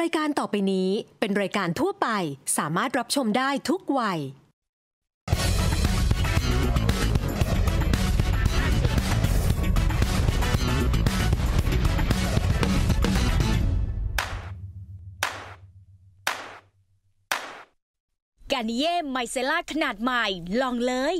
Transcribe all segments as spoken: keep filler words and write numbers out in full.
รายการต่อไปนี้เป็นรายการทั่วไปสามารถรับชมได้ทุกวัยกาเนียไมเซล่าขนาดใหม่ลองเลย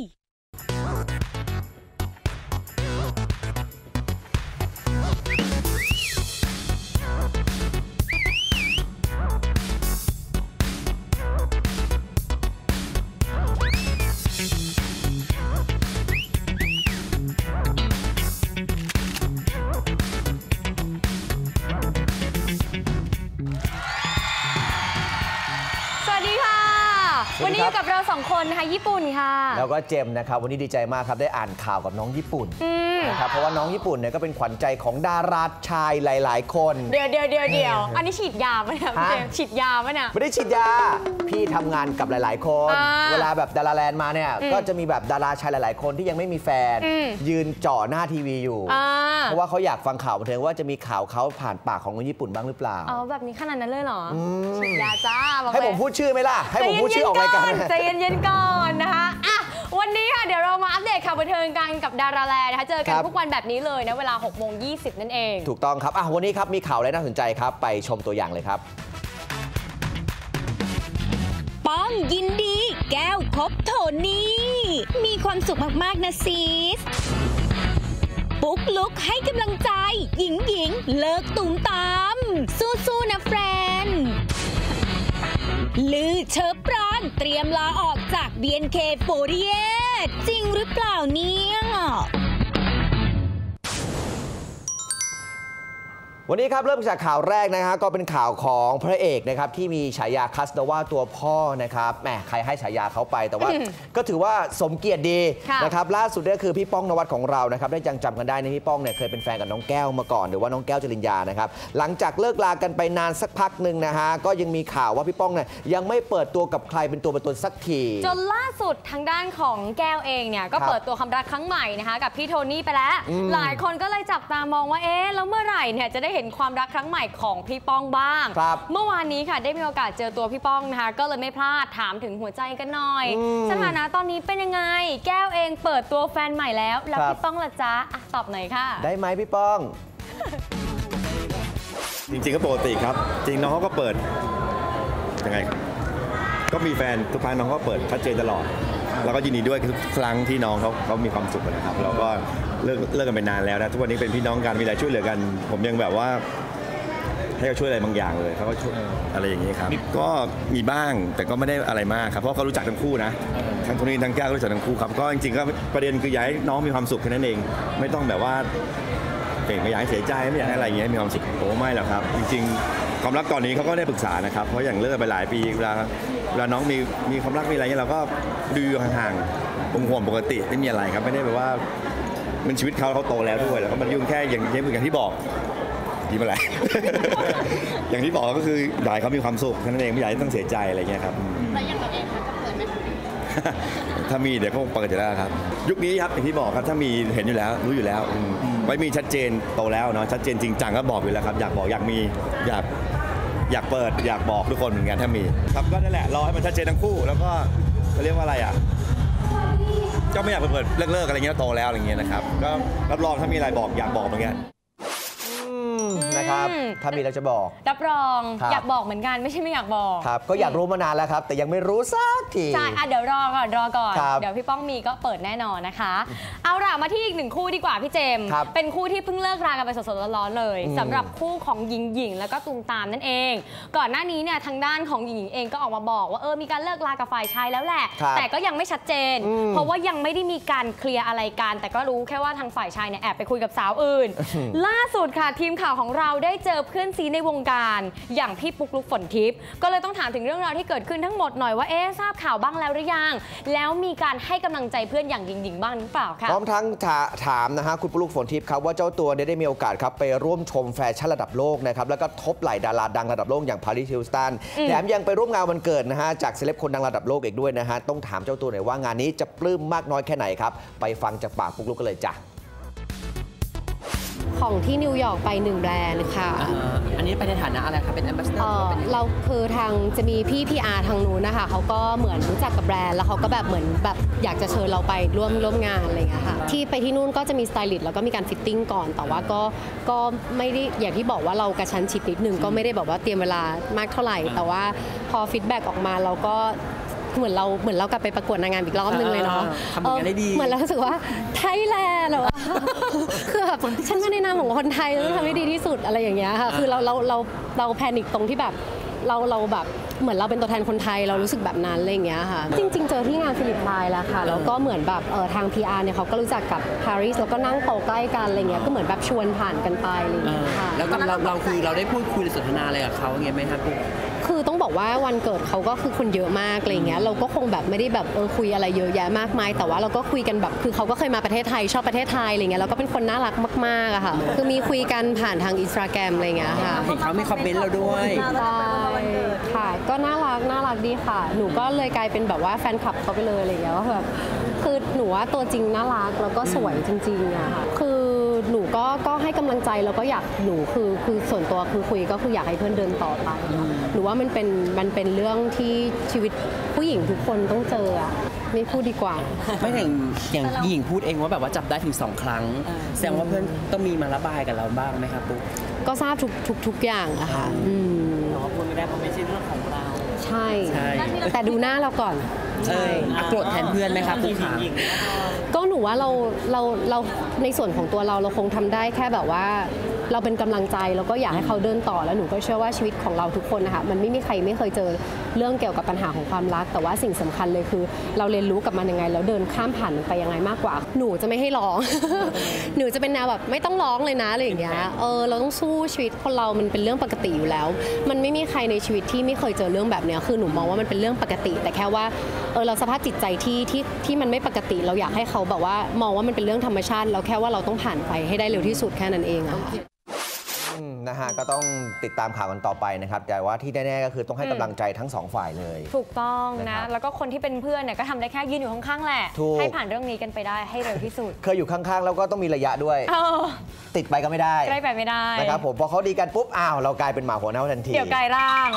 วันนี้อยู่กับเราสองคนนะคะญี่ปุ่นค่ะแล้วก็เจมส์นะครับวันนี้ดีใจมากครับได้อ่านข่าวกับน้องญี่ปุ่นนะครับเพราะว่าน้องญี่ปุ่นเนี่ยก็เป็นขวัญใจของดาราชายหลายๆคนเดี๋ยวเดี๋ยวเดี๋ยวอันนี้ฉีดยาไหมนะเจมส์ฉีดยาไหมนะไม่ได้ฉีดยาพี่ทำงานกับหลายๆคนเวลาแบบดาราแลนด์มาเนี่ยก็จะมีแบบดาราชายหลายๆคนที่ยังไม่มีแฟนยืนจ่อหน้าทีวีอยู่เพราะว่าเขาอยากฟังข่าวบันเทิงว่าจะมีข่าวเขาผ่านปากของคนญี่ปุ่นบ้างหรือเปล่าอ๋อแบบนี้ขนาดนั้นเลยเหรอฉีดยาจ้าให้ผมพูดชื่อไหมล่ะให้ผมพูดชื่อออกรายการใจเย็นๆก่อนนะคะอ่ะวันนี้ค่ะเดี๋ยวเรามาอัปเดตข่าวบันเทิงกันกับดาราแลนด์นะคะเจอกันทุกวันแบบนี้เลยนะเวลา หกโมงยี่สิบ นั่นเองถูกต้องครับอ่ะวันนี้ครับมีข่าวอะไรน่าสนใจครับไปชมตัวอย่างเลยครับป้องยินดีแก้วพบโทนี่มีความสุขมากๆนะซีสปุ๊กลุกให้กำลังใจหญิงหญิงเลิกตุ่มตามสู้ๆนะแฟนลือเชอปรานเตรียมลาออกจาก บี เอ็น เค สี่สิบแปด จริงหรือเปล่าเนี่ยวันนี้ครับเริ่มจากข่าวแรกนะฮะก็เป็นข่าวของพระเอกนะครับที่มีฉายาคัสโนวาตัวพ่อนะครับแหมใครให้ฉายาเขาไปแต่ว่า ก็ถือว่าสมเกียรติดีนะครับล่าสุดก็คือพี่ป้องนวัดของเรานะครับได้จังจำกันได้นะพี่ป้องเนี่ยเคยเป็นแฟนกับน้องแก้วมาก่อนหรือว่าน้องแก้วจริญญานะครับหลังจากเลิกลากันไปนานสักพักหนึ่งนะฮะก็ยังมีข่าวว่าพี่ป้องเนี่ยยังไม่เปิดตัวกับใครเป็นตัวเป็นตนสักทีจนล่าสุดทางด้านของแก้วเองเนี่ยก็เปิดตัวความรักครั้งใหม่นะคะกับพี่โทนี่ไปแล้วหลายคนก็เลยจับตามองว่าเอ๊ะแล้วเมื่อไหร่เนี่ยจะได้เห็นความรักครั้งใหม่ของพี่ป้องบ้างเมื่อวานนี้ค่ะได้มีโอกาสเจอตัวพี่ป้องนะคะก็เลยไม่พลาดถามถึงหัวใจกันหน่อยสถานะตอนนี้เป็นยังไงแก้วเองเปิดตัวแฟนใหม่แล้วแล้วพี่ป้องล่ะจ๊ะตอบหน่อยค่ะได้ไหมพี่ป้อง จริงๆก็ปกติครับจริงน้องเขาก็เปิดยังไงก็มีแฟนทุกครั้งน้องก็เปิดชัดเจนตลอดแล้วก็ยินดีด้วยทุกครั้งที่น้องเขาเขามีความสุขนะครับเราก็เลิกเลิกกันไปนานแล้วนะทุกวันนี้เป็นพี่น้องกันมีอะไรช่วยเหลือกันผมยังแบบว่าให้เขาช่วยอะไรบางอย่างเลยเขาก็ช่วยอะไรอย่างนี้ครับก็มีบ้างแต่ก็ไม่ได้อะไรมากครับเพราะเขารู้จักทั้งคู่นะทั้งทุนนี้ทั้งแก้วรู้จักทั้งคู่ครับก็จริงๆก็ประเด็นคืออยากให้น้องมีความสุขแค่นั้นเองไม่ต้องแบบว่าเก่งไม่อยากให้เสียใจไม่อยากให้อะไรอย่างเงี้ยมีความสุขโอ้ไม่หรอกครับจริงๆความรักตอนนี้เขาก็ได้ปรึกษานะครับเพราะอย่างเลิกไปหลายปีเวลาเวลาน้องมีมีความรักมีอะไรเงี้ยเราก็ดูห่างๆห่วงปกติไม่มีอะไรครับไม่ได้แบบว่ามันชีวิตเขาเขาโตแล้วด้วยแล้วก็มันยุ่งแค่อย่างเช่นอย่างที่บอกที่อะไรอย่างที่บอกก็คืออยากให้เขามีความสุขแค่นั้นเองไม่อยากให้ต้องเสียใจอะไรเงี้ยครับแล้วอย่างเราเองคะจะเปิดไหมถ้ามีเดี๋ยวก็เปิดจะได้ครับยุคนี้ครับอย่างที่บอกครับถ้ามีเห็นอยู่แล้วรู้อยู่แล้วไว้มีชัดเจนโตแล้วเนาะชัดเจนจริงจังก็บอกอยู่แล้วครับอยากบอกอยากมีอยากอยากเปิดอยากบอกทุกคนเหมือนกันถ้ามีครับก็ได้แหละรอให้มันชัดเจนทั้งคู่แล้วก็เรียกว่าอะไรอ่ะก็ไม่อยากเปิดเลิกๆอะไรเงี้ยโตแล้วอะไรเงี้ยนะครับก็รับรองถ้ามีอะไรบอกอยากบอกเหมือนกันนะครับถ้ามีเราจะบอกรับรองอยากบอกเหมือนกันไม่ใช่ไม่อยากบอกครับก็อยากรู้มานานแล้วครับแต่ยังไม่รู้สักทีใช่อ่ะเดี๋ยวรอก่อนรอก่อนเดี๋ยวพี่ป้องมีก็เปิดแน่นอนนะคะเอาล่ะมาที่อีกหนึ่งคู่ดีกว่าพี่เจมส์เป็นคู่ที่เพิ่งเลิกรากันไปสดๆร้อนๆเลยสำหรับคู่ของหญิงหญิงแล้วก็ตุงตามนั่นเองก่อนหน้านี้เนี่ยทางด้านของหญิงหญิงเองก็ออกมาบอกว่าเออมีการเลิกรากับฝ่ายชายแล้วแหละแต่ก็ยังไม่ชัดเจนเพราะว่ายังไม่ได้มีการเคลียร์อะไรกันแต่ก็รู้แค่ว่าทางฝ่ายชายเนี่ยแอบไปคุยกับสาวอื่นล่าสุดค่ะทีมข่าวของเราได้เจอเพื่อนซีในวงการอย่างพี่ปุ๊กลุกฝนทิพย์ก็เลยต้องถามถึงเรื่องราวที่เกิดขึ้นทั้งหมดหน่อยว่าเอ๊ะทราบข่าวบ้างแล้วหรือยังแล้วมีการให้กำลังใจเพื่อนอย่างหญิงๆบ้างหรือเปล่าคะพร้อมทั้งถามนะฮะคุณปุ๊กลุกฝนทิพย์ครับว่าเจ้าตัวได้ได้มีโอกาสครับไปร่วมชมแฟชั่นระดับโลกนะครับแล้วก็ทบไหลดาราดังระดับโลกอย่างพาริส ฮิลตันแถมยังไปร่วมงานวันเกิดนะฮะจากเซเลบคนดังระดับโลกอีกด้วยนะฮะต้องถามเจ้าตัวหน่อยว่างานนี้จะปลื้มมากน้อยแค่ไหนครับไปฟังจากปากปุ๊กลุกกันเลยจ้ะ ของที่นิวยอร์กไปหนึ่งแบรนด์ค่ะอันนี้ไปในฐานะอะไรคะเป็นแอมบาสเดอร์เราคือทางจะมีพี่พีอาร์ทางนู้นนะคะเขาก็เหมือนรู้จักกับแบรนด์แล้วเขาก็แบบเหมือนแบบอยากจะเชิญเราไปร่วมร่วมงานอะไรอย่างเงี้ยค่ะที่ไปที่นู่นก็จะมีสไตลิสต์แล้วก็มีการฟิตติ้งก่อนแต่ว่าก็ก็ไม่ได้อย่างที่บอกว่าเรากระชั้นชิดนิดนึงก็ไม่ได้บอกว่าเตรียมเวลามากเท่าไหร่แต่ว่าพอฟีดแบ็กออกมาเราก็เหมือนเราเหมือนเรากลับไปประกวดนางงามอีกรอบนึงเลยเนาะเหมือนเรารู้สึกว่าไทยแลนด์หรอคือแบบฉันมาในนามของคนไทยต้องทำให้ดีที่สุดอะไรอย่างเงี้ยค่ะคือเราเราเราเราแพนิคตรงที่แบบเราเราแบบเหมือนเราเป็นตัวแทนคนไทยเรารู้สึกแบบนั้นอะไรอย่างเงี้ยค่ะจริงๆเจอที่งานฟิลิปไพน์แล้วค่ะแล้วก็เหมือนแบบเออทาง พี อาร์ เนี่ยเขาก็รู้จักกับปารีสแล้วก็นั่งโต๊ะใกล้กันอะไรเงี้ยก็เหมือนแบบชวนผ่านกันไปอะไรอย่างเงี้ยค่ะแล้วเราเราคือเราได้พูดคุยสนทนาอะไรกับเขาอย่างเงี้ยไหมคะพี่คือต้องบอกว่าวันเกิดเขาก็คือคนเยอะมากอะไรเงี้ยเราก็คงแบบไม่ได้แบบเออคุยอะไรเยอะแยะมากมายแต่ว่าเราก็คุยกันแบบคือเขาก็เคยมาประเทศไทยชอบประเทศไทยอะไรเงี้ยเราก็เป็นคนน่ารักมากๆอะค่ะคือมีคุยกันผ่านทางอินสตาแกรมอะไรเงี้ยค่ะเห็นเขามีคอมเมนต์เราด้วยค่ะก็น่ารักน่ารักดีค่ะหนูก็เลยกลายเป็นแบบว่าแฟนคลับเขาไปเลยอะไรเงี้ยว่าแบบคือหนูว่าตัวจริงน่ารักแล้วก็สวยจริงๆอะค่ะคือหนูก็ก็ให้กำลังใจแล้วก็อยากหนูคือคือส่วนตัวคือคุยก็คืออยากให้เพื่อนเดินต่อไปหนูว่ามันเป็นมันเป็นเรื่องที่ชีวิตผู้หญิงทุกคนต้องเจออะไม่พูดดีกว่าไม่อย่างอย่างหญิงพูดเองว่าแบบว่าจับได้ถึงสองครั้งแสดงว่าเพื่อนต้องมีมาระบายกับเราบ้างไหมครับปุ๊บก็ทราบทุกทุกทุกอย่างอะค่ะอืมเราพูดไม่ได้เพราะไม่ใช่เรื่องของเราใช่แต่ดูหน้าเราก่อนใช่โกรธแทนเพื่อนไหมครับผู้หญิงก็หนูว่าเราเราเราในส่วนของตัวเราเราคงทำได้แค่แบบว่าเราเป็นกำลังใจแล้วก็อยากให้เขาเดินต่อแล้วหนูก็เชื่อว่าชีวิตของเราทุกคนนะคะมันไม่มีใครไม่เคยเจอเรื่องเกี่ยวกับปัญหาของความรักแต่ว่าสิ่งสำคัญเลยคือเราเรียนรู้กับมันยังไงแล้วเดินข้ามผ่านไปยังไงมากกว่าหนูจะไม่ให้ร้องหนูจะเป็นแนวแบบไม่ต้องร้องเลยนะอะไรอย่างเงี้ยเออเราต้องสู้ชีวิตคนเรามันเป็นเรื่องปกติอยู่แล้วมันไม่มีใครในชีวิตที่ไม่เคยเจอเรื่องแบบเนี้ยคือหนูมองว่ามันเป็นเรื่องปกติแต่แค่ว่าเออเราสภาพจิตใจที่ที่ที่มันไม่ปกติเราอยากให้เขาแบบว่ามองว่ามันเป็นเรื่องธรรมชาติเราแค่ว่าเราต้องผ่านไปให้ได้เร็วที่สุดแค่นั้นเองอะนะฮะก็ต้องติดตามข่าวกันต่อไปนะครับแต่ว่าที่แน่ๆก็คือต้องให้กำลังใจทั้งสองฝ่ายเลยถูกต้องนะแล้วก็คนที่เป็นเพื่อนเนี่ยก็ทำได้แค่ยืนอยู่ข้างๆแหละให้ผ่านเรื่องนี้กันไปได้ให้เร็วที่สุดเคยอยู่ข้างๆแล้วก็ต้องมีระยะด้วยติดไปก็ไม่ได้ใกล้ไปไม่ได้นะครับผมพอเขาดีกันปุ๊บอ้าวเรากลายเป็นหมาหัวเน่าทันทีเดี๋ยวกลายร่า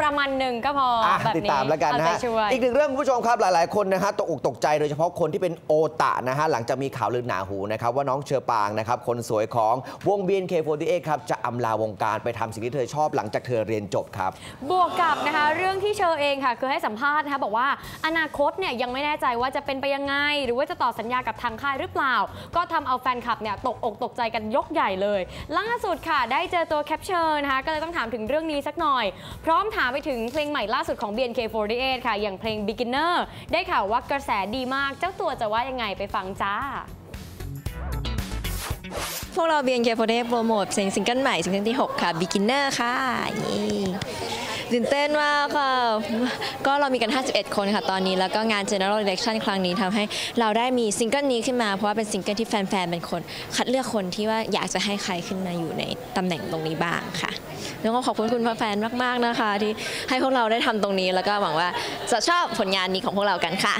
งประมาณหนึ่งก็พอแบบนี้ติดตามแล้วกันนะอีกหนึ่งเรื่องคุณผู้ชมครับหลายๆคนนะฮะตกอกตกใจโดยเฉพาะคนที่เป็นโอตะนะฮะหลังจากมีข่าวลือหนาหูนะครับว่าน้องเชอปางนะครับคนสวยของวง บี เอ็น เค สี่สิบแปด ครับจะอำลาวงการไปทำสิ่งที่เธอชอบหลังจากเธอเรียนจบครับบวกกับนะคะเรื่องที่เชอเองค่ะคือให้สัมภาษณ์นะคะบอกว่าอนาคตเนี่ยยังไม่แน่ใจว่าจะเป็นไปยังไงหรือว่าจะต่อสัญญากับทางค่ายหรือเปล่าก็ทำเอาแฟนคลับเนี่ยตกอกตกใจกันยกใหญ่เลยล่าสุดค่ะได้เจอตัวแคปเชอร์นะคะก็เลยต้องถามถึงเรื่องนี้สักหน่อยพร้อมถามไปถึงเพลงใหม่ล่าสุดของ บี เอ็น เค สี่สิบแปด ค่ะอย่างเพลง Beginner ได้ข่าวว่ากระแสดีมากเจ้าตัวจะว่ายังไงไปฟังจ้าพวกเรา บี เอ็น เค สี่สิบแปด โปรโมทซิงเกิลใหม่ซิงเกิลที่หกค่ะ Beginner ค่ะตื่นเต้นมากค่ะก็เรามีกันห้าสิบเอ็ดคนค่ะตอนนี้แล้วก็งาน General Election ครั้งนี้ทำให้เราได้มีซิงเกิลนี้ขึ้นมาเพราะว่าเป็นซิงเกิลที่แฟนๆเป็นคนคัดเลือกคนที่ว่าอยากจะให้ใครขึ้นมาอยู่ในตำแหน่งตรงนี้บ้างค่ะแล้วก็ขอบคุณคุณแฟนๆมากๆนะคะที่ให้พวกเราได้ทำตรงนี้แล้วก็หวังว่าจะชอบผลงานนี้ของพวกเรากันค่ะ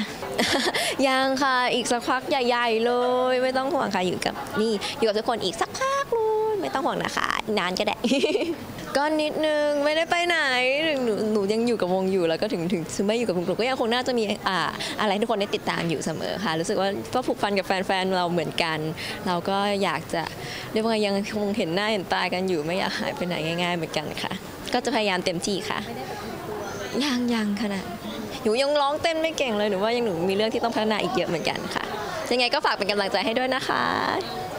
ยังค่ะอีกสักพักใหญ่ๆเลยไม่ต้องห่วงค่ะอยู่กับนี่อยู่กับทุกคนอีกสักพักเลยไม่ต้องห่วงนะคะนานก็ได้ก็นิดนึงไม่ได้ไปไหนหนูหนูยังอยู่กับวงอยู่แล้วก็ถึงถึงถึงไม่อยู่กับวงก็ยังคงน่าจะมีอ่าอะไรทุกคนได้ติดตามอยู่เสมอค่ะรู้สึกว่าก็ผูกพันกับแฟนๆเราเหมือนกันเราก็อยากจะเรียกว่ายังคงเห็นหน้าเห็นตากันอยู่ไม่อยากหายไปไหนง่ายๆเหมือนกันค่ะก็จะพยายามเต็มที่ค่ะยังยังขนาดหนูยังร้องเต้นไม่เก่งเลยหนูว่ายังหนูมีเรื่องที่ต้องพัฒนาอีกเยอะเหมือนกันค่ะยังไงก็ฝากเป็นกำลังใจให้ด้วยนะคะ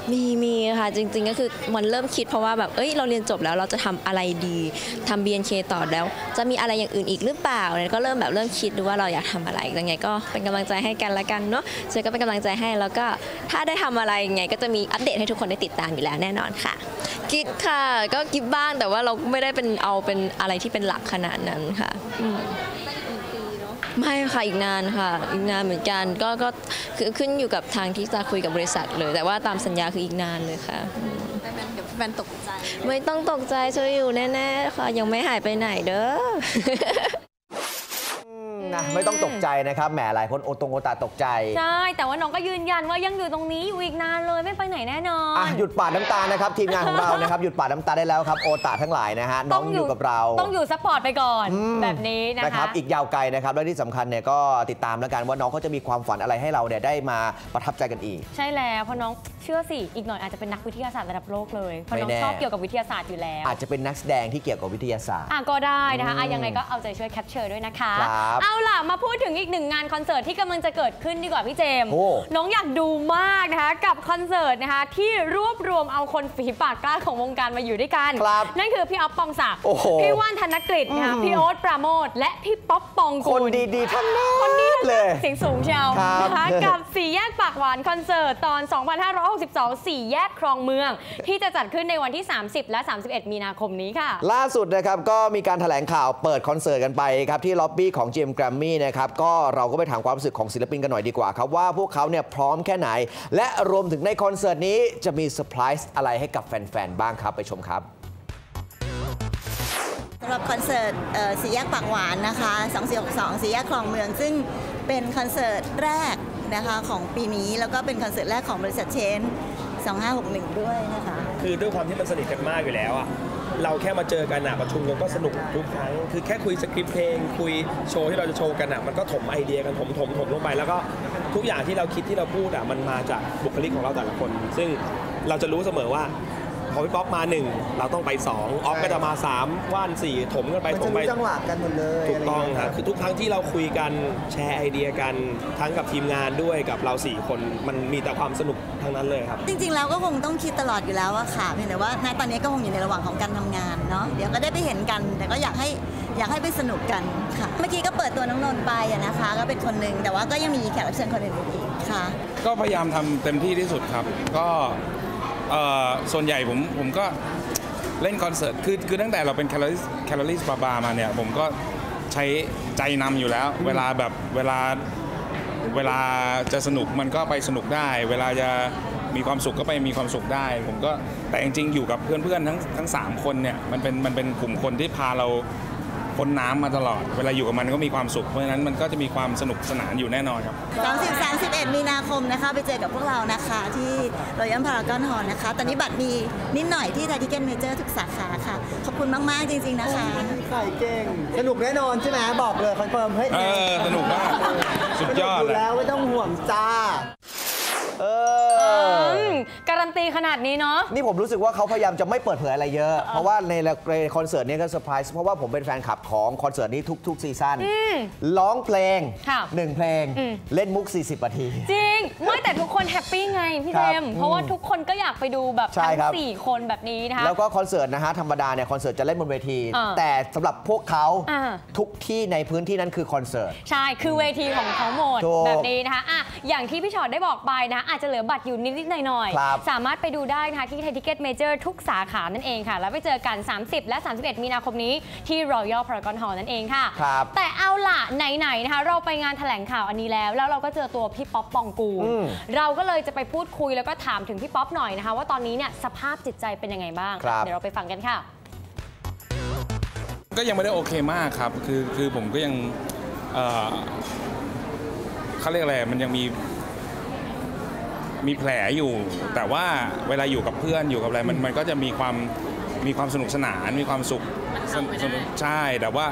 มีมีค่ะจริงๆก็คือมันเริ่มคิดเพราะว่าแบบเอ้ยเราเรียนจบแล้วเราจะทำอะไรดีทำ บี เอ็น เค ต่อแล้วจะมีอะไรอย่างอื่นอีกหรือเปล่าเนี่ยก็เริ่มแบบเริ่มคิดดูว่าเราอยากทำอะไรยังไงก็เป็นกำลังใจให้กันละกันเนาะเชอก็เป็นกำลังใจให้แล้วก็ถ้าได้ทำอะไรยังไงก็จะมีอัปเดตให้ทุกคนได้ติดตามอยู่แล้วแน่นอนค่ะกิ๊บค่ะก็กิ๊บบ้างแต่ว่าเราไม่ได้เป็นเอาเป็นอะไรที่เป็นหลักขนาดนั้นค่ะไม่ค่ะอีกนานค่ะอีกนานเหมือนกันก็ก็คือขึ้นอยู่กับทางที่จะคุยกับบริษัทเลยแต่ว่าตามสัญญาคืออีกนานเลยค่ะแฟนตกใจไม่ต้องตกใจช่วยอยู่แน่ๆค่ะยังไม่หายไปไหนเด้อนะ ไม่ต้องตกใจนะครับแหมหลายคนโอตงโอตาตกใจใช่แต่ว่าน้องก็ยืนยันว่ายังอยู่ตรงนี้อยู่อีกนานเลยไม่ไปไหนแน่นอนอ่ะหยุดปาดน้ำตานะครับทีมงานของเรานะครับหยุดปาดน้ำตาได้แล้วครับโอตาทั้งหลายนะฮะน้องอยู่กับเราต้องอยู่ซัพพอร์ตไปก่อนแบบนี้นะคะอีกยาวไกลนะครับและที่สำคัญเนี่ยก็ติดตามแล้วกันว่าน้องเขาจะมีความฝันอะไรให้เราเนี่ยได้มาประทับใจกันอีกใช่แล้วเพราะน้องเชื่อสิอีกหน่อยอาจจะเป็นนักวิทยาศาสตร์ระดับโลกเลยเพราะน้องชอบเกี่ยวกับวิทยาศาสตร์อยู่แล้วอาจจะเป็นนักแสดงที่เกี่ยวกับวิทยาศาสตร์อ่ะก็ได้นะคะอ่ะยังไงก็เอาใจช่วยแคปเชอร์ด้วยนะคะเอาล่ะมาพูดถึงอีกหนึ่งงานคอนเสิร์ตที่กำลังจะเกิดขึ้นดีกว่าพี่เจมน้องอยากดูมากนะคะกับคอนเสิร์ตนะคะที่รวบรวมเอาคนฝีปากกล้าของวงการมาอยู่ด้วยกันนั่นคือพี่อ๊อฟปองศักดิ์พี่ว่านธนกฤษนะคะพี่โอ๊ตปราโมทและพี่ป๊อปปองกูลคนดีๆทั้งนั้นคนนี้เลยเสียงสูงเชียวนะคะกับสี่แยกปากหวานคอนเสิร์ตตอนสองพันห้าร้อยหกสิบสอง สี่แยกคลองเมืองที่จะจัดขึ้นในวันที่สามสิบและสามสิบเอ็ดมีนาคมนี้ค่ะล่าสุดนะครับก็มีการแถลงข่าวเปิดคอนเสิร์ตกันไปครับที่ล็อบบี้ของ จี เอ็ม Grammy นะครับก็เราก็ไปถามความรู้สึกของศิลปินกันหน่อยดีกว่าครับว่าพวกเขาเนี่ยพร้อมแค่ไหนและรวมถึงในคอนเสิร์ตนี้จะมีเซอร์ไพรส์อะไรให้กับแฟนๆบ้างครับไปชมครับสำหรับคอนเสิร์ตสี่แยกปากหวานนะคะสองพันสี่ร้อยหกสิบสองสี่แยกคลองเมืองซึ่งเป็นคอนเสิร์ตแรกนะคะของปีนี้แล้วก็เป็นคอนเสิร์ตแรกของบริษัทเชนสองพันห้าร้อยหกสิบเอ็ดด้วยนะคะคือด้วยความที่มันสนิทกันมากอยู่แล้วอะเราแค่มาเจอกันอะประชุมกันก็สนุกทุกครั้งคือแค่คุยสคริปต์เพลงคุยโชว์ที่เราจะโชว์กันอะมันก็ถมไอเดียกันถมถมถมลงไปแล้วก็ทุกอย่างที่เราคิดที่เราพูดอะมันมาจากบุคลิกของเราแต่ละคนซึ่งเราจะรู้เสมอว่าพอพี่ป๊อปมาหนึ่งเราต้องไปสองออฟก็จะมาสามว่านสี่ถมกันไปถมไปจังหวะกันหมดเลยถูกต้องครับคือทุกครั้งที่เราคุยกันแชร์ไอเดียกันทั้งกับทีมงานด้วยกับเราสี่คนมันมีแต่ความสนุกทั้งนั้นเลยครับจริงๆแล้วก็คงต้องคิดตลอดอยู่แล้วว่าค่ะเพียงแต่ว่าณตอนนี้ก็คงอยู่ในระหว่างของการทำงานเนาะเดี๋ยวก็ได้ไปเห็นกันแต่ก็อยากให้อยากให้ไปสนุกกันค่ะเมื่อกี้ก็เปิดตัวน้องนนท์ไปอะนะคะก็เป็นคนหนึ่งแต่ว่าก็ยังมีแขกรับเชิญคนอื่นอีกค่ะก็พยายามทำเต็มที่ที่สุดครับก็ส่วนใหญ่ผมผมก็เล่นคอนเสิร์ตคือคือตั้งแต่เราเป็นแคลอรี่แคลอรี่บาร์บามาเนี่ยผมก็ใช้ใจนำอยู่แล้วเวลาแบบเวลาเวลาจะสนุกมันก็ไปสนุกได้เวลาจะมีความสุขก็ไปมีความสุขได้ผมก็แต่จริงๆอยู่กับเพื่อนๆทั้งทั้งสามคนเนี่ยมันเป็นมันเป็นกลุ่มคนที่พาเราพ้นน้ำมาตลอดเวลาอยู่กับมันก็มีความสุขเพราะฉะนั้นมันก็จะมีความสนุกสนานอยู่แน่นอนครับสามสิบ สามสิบเอ็ดมีนาคมนะคะไปเจอกับพวกเรานะคะที่รอยัลพารากอนฮอลล์นะคะตอนนี้บัตรมีนิดหน่อยที่ไทยทิเก็ตเมเจอร์ทุกสาขาค่ะขอบคุณมากๆจริงๆนะคะใส่เก่งสนุกแน่นอนใช่ไหมบอกเลยคอนเฟิร์มเฮ้ยเออสนุกมากสุดยอดแล้วไม่ต้องห่วงจ้าเออการันตีขนาดนี้เนาะนี่ผมรู้สึกว่าเขาพยายามจะไม่เปิดเผยอะไรเยอะเพราะว่าในคอนเสิร์ตนี้ก็เซอร์ไพรส์เพราะว่าผมเป็นแฟนคลับของคอนเสิร์ตนี้ทุกๆซีซั่นร้องเพลงหนึ่งเพลงเล่นมุกสี่สิบนาทีจริงไม่แต่ทุกคนแฮปปี้ไงพี่เจมเพราะว่าทุกคนก็อยากไปดูแบบทั้งสี่คนแบบนี้นะคะแล้วก็คอนเสิร์ตนะฮะธรรมดาเนี่ยคอนเสิร์ตจะเล่นบนเวทีแต่สำหรับพวกเขาทุกที่ในพื้นที่นั้นคือคอนเสิร์ตใช่คือเวทีของเขาหมดแบบนี้นะคะอ่ะอย่างที่พี่ชอตได้บอกไปนะอาจจะเหลือบัตรอยู่นิดๆหน่อยๆสามารถไปดูได้นะคะที่ไทยทิเก็ตเมเจอร์ทุกสาขานั่นเองค่ะแล้วไปเจอกันสามสิบและสามสิบเอ็ดมีนาคมนี้ที่ Royal Paragon Hall นั่นเองค่ะแต่เอาล่ะไหนๆนะคะเราไปงานแถลงข่าวอันนี้แล้วแล้วเราก็เจอตัวพี่ป๊อปปองกูลเราก็เลยจะไปพูดคุยแล้วก็ถามถึงพี่ป๊อปหน่อยนะคะว่าตอนนี้เนี่ยสภาพจิตใจเป็นยังไงบ้างเดี๋ยวเราไปฟังกันค่ะก็ยังไม่ได้โอเคมากครับคือคือผมก็ยังเขาเรียกอะไรมันยังมีมีแผลอยู่แต่ว่าเวลาอยู่กับเพื่อนอยู่กับอะไรมันมันก็จะมีความมีความสนุกสนานมีความสุขใช่แต่ว่า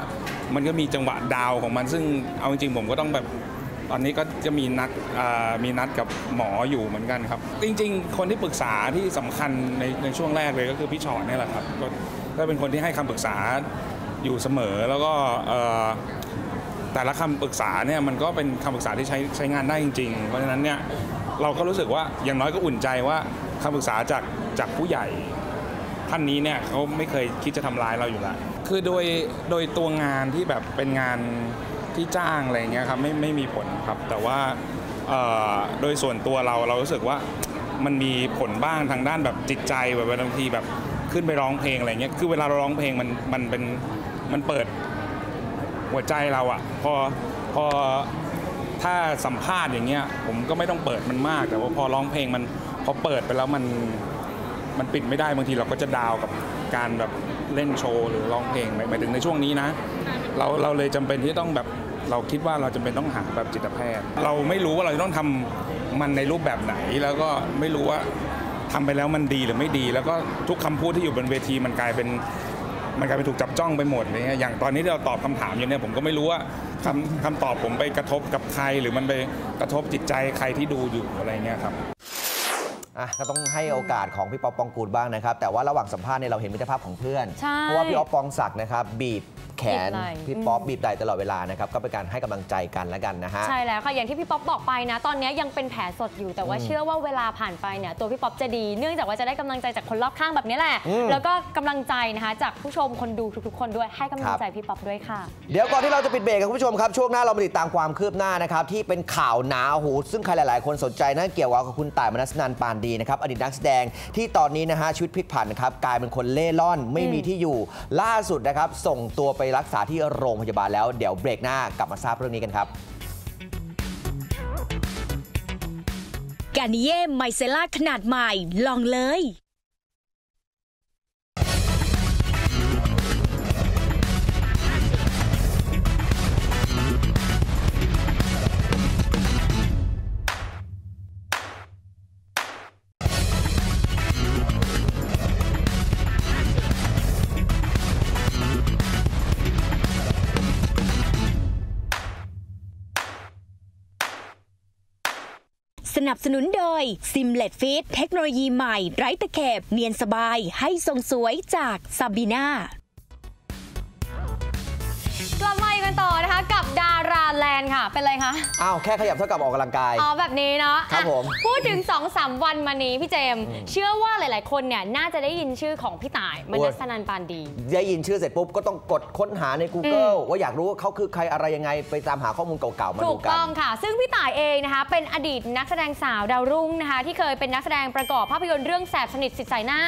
มันก็มีจังหวะดาวของมันซึ่งเอาจริงๆผมก็ต้องแบบตอนนี้ก็จะมีนัดมีนัดกับหมออยู่เหมือนกันครับจริงๆคนที่ปรึกษาที่สำคัญในในช่วงแรกเลยก็คือพี่ชอตนี่แหละครับก็เป็นคนที่ให้คำปรึกษาอยู่เสมอแล้วก็แต่ละคำปรึกษาเนี่ยมันก็เป็นคำปรึกษาที่ใช้ใช้งานได้จริงๆเพราะฉะนั้นเนี่ยเราก็รู้สึกว่าอย่างน้อยก็อุ่นใจว่าคำปรึกษาจากจากผู้ใหญ่ท่านนี้เนี่ยเขาไม่เคยคิดจะทำร้ายเราอยู่แล้วคือโดยโดยตัวงานที่แบบเป็นงานที่จ้างอะไรเงี้ยครับไม่ไม่มีผลครับแต่ว่าโดยส่วนตัวเราเรารู้สึกว่ามันมีผลบ้างทางด้านแบบจิตใจแบบบางทีแบบขึ้นไปร้องเพลงอะไรเงี้ยคือเวลาเราร้องเพลงมันมันเป็นมันเปิดหัวใจเราอะพอพอถ้าสัมภาษณ์อย่างเงี้ยผมก็ไม่ต้องเปิดมันมากแต่ว่าพอร้องเพลงมันพอเปิดไปแล้วมันมันปิดไม่ได้บางทีเราก็จะดาวกับการแบบเล่นโชว์หรือร้องเพลงหมายถึงในช่วงนี้นะเราเราเลยจำเป็นที่ต้องแบบ เราคิดว่าเราจำเป็นต้องหาแบบจิตแพทย์เราไม่รู้ว่าเราจะต้องทำมันในรูปแบบไหนแล้วก็ไม่รู้ว่าทำไปแล้วมันดีหรือไม่ดีแล้วก็ทุกคำพูดที่อยู่บนเวทีมันกลายเป็นมันกลายเป็นถูกจับจ้องไปหมดเลย อย่างตอนนี้ที่เราตอบคำถามอยู่เนี่ยผมก็ไม่รู้ว่าคำคำตอบผมไปกระทบกับใครหรือมันไปกระทบจิตใจใครที่ดูอยู่อะไรเงี้ยครับอ่ะก็ต้องให้โอกาสของพี่ป๊อปปองกูลบ้างนะครับแต่ว่าระหว่างสัมภาษณ์เนี่ยเราเห็นมิตรภาพของเพื่อนเพราะว่าพี่อ๊อฟปองศักดิ์นะครับบีบแขนพี่ป๊อปบีบไหล่ตลอดเวลานะครับก็เป็นการให้กำลังใจกันและกันนะฮะใช่แล้วค่ะอย่างที่พี่ป๊อปบอกไปนะตอนนี้ยังเป็นแผลสดอยู่แต่ว่าเชื่อว่าเวลาผ่านไปเนี่ยตัวพี่ป๊อปจะดีเนื่องจากว่าจะได้กำลังใจจากคนรอบข้างแบบนี้แหละแล้วก็กำลังใจนะคะจากผู้ชมคนดูทุกๆคนด้วยให้กำลังใจพี่ป๊อปด้วยค่ะเดี๋ยวก่อนที่เราจะปิดเบรกครับคุณผู้ชมครับช่วงหน้าเรามาติดตามความคืบหน้านะครับที่เป็นข่าวหนาหูซึ่งใครหลายๆคนสนใจนั่นเกี่ยวกับคุณต่าย มนัสนันท์ ปานดีนะครับอดีตนักแสดงที่ตอนนี้นะฮะชีวิตพลิกผันนะครับกลายเป็นคนเล่ร่อนไม่มีที่อยู่ล่าสุดนะครับส่งตัวไปรักษาที่โรงพยาบาลแล้วเดี๋ยวเบรกหน้ากลับมาทราบเรื่องนี้กันครับกาเนียไมเซล่าขนาดใหม่ลองเลยสนับสนุนโดยซิมเลตฟิตเทคโนโลยีใหม่ไร้ตะเข็บเนียนสบายให้ทรงสวยจากซาบีน่ากลับมาอีกกันต่อนะคะกับดาราแลนด์ค่ะเป็นไรคะอ้าวแค่ขยับเท่ากับออกกำลังกายอ๋อแบบนี้เนาะครับผมพูดถึง สองสาม วันมานี้พี่เจมเชื่อว่าหลายๆคนเนี่ยน่าจะได้ยินชื่อของพี่ต่าย มนัสนันท์ ปานดีได้ยินชื่อเสร็จปุ๊บก็ต้องกดค้นหาใน กูเกิล ว่าอยากรู้ว่าเขาคือใครอะไรยังไงไปตามหาข้อมูลเก่าๆมาดูกันถูกต้องค่ะซึ่งพี่ต่ายเองนะคะเป็นอดีตนักแสดงสาวดาวรุ่งนะคะที่เคยเป็นนักแสดงประกอบภาพยนตร์เรื่องแสบสนิทสิทธิ์สายหน้า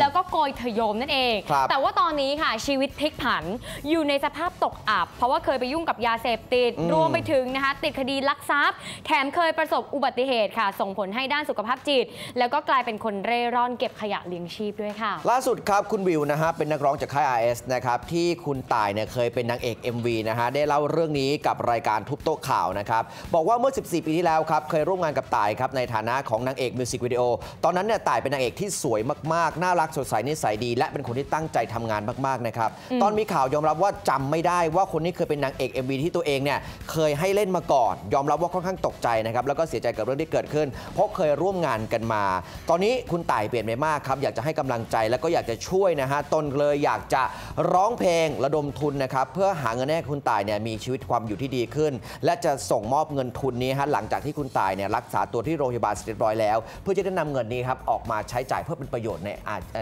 แล้วก็โกยเธอโยมนั่นเองแต่ว่าตอนนี้ค่ะชีวิตพลิกผันอยู่ในสภาพตกอับเพราะว่าเคยไปยุ่งกับยาเสพติดรวมไปถึงนะคะติดคดีลักทรัพย์แถมเคยประสบอุบัติเหตุค่ะส่งผลให้ด้านสุขภาพจิตแล้วก็กลายเป็นคนเร่ร่อนเก็บขยะเลี้ยงชีพด้วยค่ะล่าสุดครับคุณวิวนะฮะเป็นนักร้องจากค่าย อาร์ เอส นะครับที่คุณต่ายเนี่ยเคยเป็นนางเอก เอ็ม วี นะฮะได้เล่าเรื่องนี้กับรายการทุบโต๊ะข่าวนะครับบอกว่าเมื่อสิบสี่ปีที่แล้วครับเคยร่วมงานกับต่ายครับในฐานะของนางเอกมิวสิกวิดีโอตอนนั้นเนี่ยต่ายเป็นนางเอกที่สวยมากๆน่ารักสดใสนิสัยดีและเป็นคนที่ตั้งใจทำงานมากๆนะครับตอนมีข่าวยอมรับว่าจำไม่ได้ว่าคนนี้เคยเป็นนางเอก เอ็ม วี ที่ตัวเองเนี่ยเคยให้เล่นมาก่อนยอมรับว่าค่อนข้างตกใจนะครับแล้วก็เสียใจกับเรื่องที่เกิดขึ้นเพราะเคยร่วมงานกันมาตอนนี้คุณต่ายเปลี่ยนไปมากครับอยากจะให้กำลังใจแล้วก็อยากจะช่วยนะฮะตนเลยอยากจะร้องเพลงระดมทุนนะครับเพื่อหาเงินให้คุณต่ายเนี่ยมีชีวิตความอยู่ที่ดีขึ้นและจะส่งมอบเงินทุนนี้ฮะหลังจากที่คุณต่ายเนี่ยรักษาตัวที่โรงพยาบาลเรียบร้อยแล้วเพื่อจะได้นำเงินนี้ครับออกมาใช้จ่ายเพื่อเป็นประโยชน์ใน